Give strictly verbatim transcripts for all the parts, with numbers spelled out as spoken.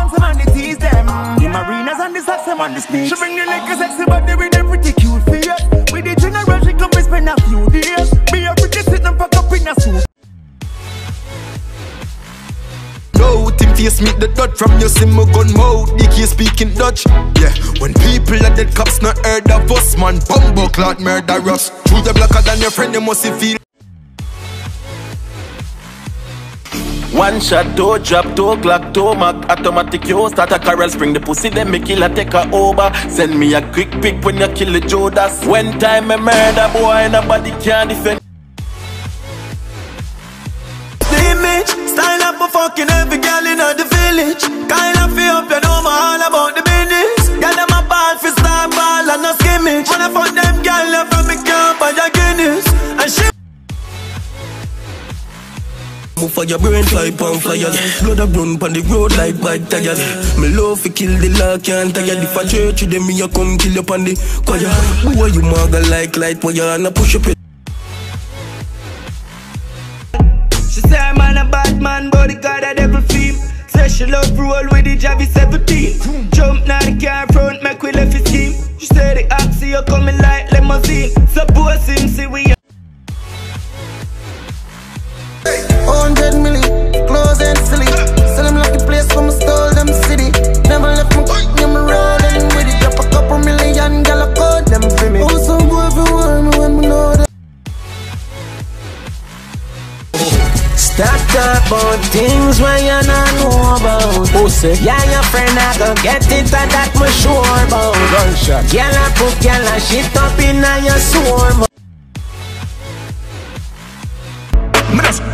bounce them and they tease them. The marinas and the socks them and the sneaks. She bring the liquor sexy body with them pretty cute fears. With the general she come and spend a few days. Be a pretty sit and pack up in a suit. Face meet the dot from your simmer gun mouth. Nicky speaking Dutch. Yeah, when people are dead, cops not heard of us, man. Bumbo clot murderers. Through the blocker than your friend, you must feel. One shot, two drop, two clock, two mark. Automatic, yo, start a carol. Spring the pussy, then me kill her, take her over. Send me a quick pic when you kill the Judas. One time a murder, boy, nobody can defend. Sign up for fucking every girl in the village. Kind of feel up, you know my all about the business. Get them a ball for star ball and no skimmage. Wanna fuck them girl left from me camp by your Guinness. And she move for your brain, fly pound flyers. Blood a run pon the road like bike tires. Me love to kill the lock and tire. If I church with them, me a come kill you pon the choir. Boy, you muggle like light wire and I push up it. She say I'm a bad man, but the god a devil fiend. Say she love roll with the Javi seventeen. Jump now the car front, make we left his team. She say the oxy you coming like limousine. Suppose him see we one hundred milli, clothes and silly. Sell them like the place where me stole them city. Never left me quick, me rolling with it. Drop a couple million, girl I call them for me. Oh, some boy for one, when me know that. Stop up on things where you don't know about. Pussy. Yeah, your friend I go get it, I that me sure about. Gunshot. Girl I put girl I shit up in a your swarm.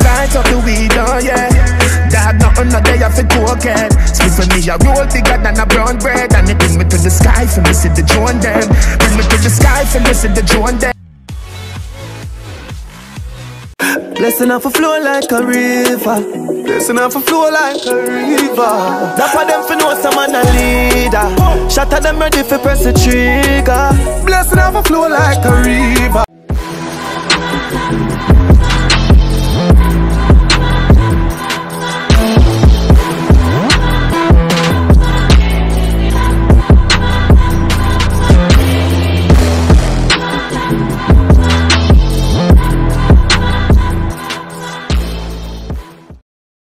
Light up the weed, oh yeah. Dad, nothing a day off the cocaine. Skip for me a roll bigger than a brown bread. And it bring me to the sky for me see the drone them. Bring me to the sky for me see the drone them. Blessing off a flow like a river. Blessing off a flow like a river. Dapper them for know some man a leader. Shatter them ready for press the trigger. Blessing off a flow like a river.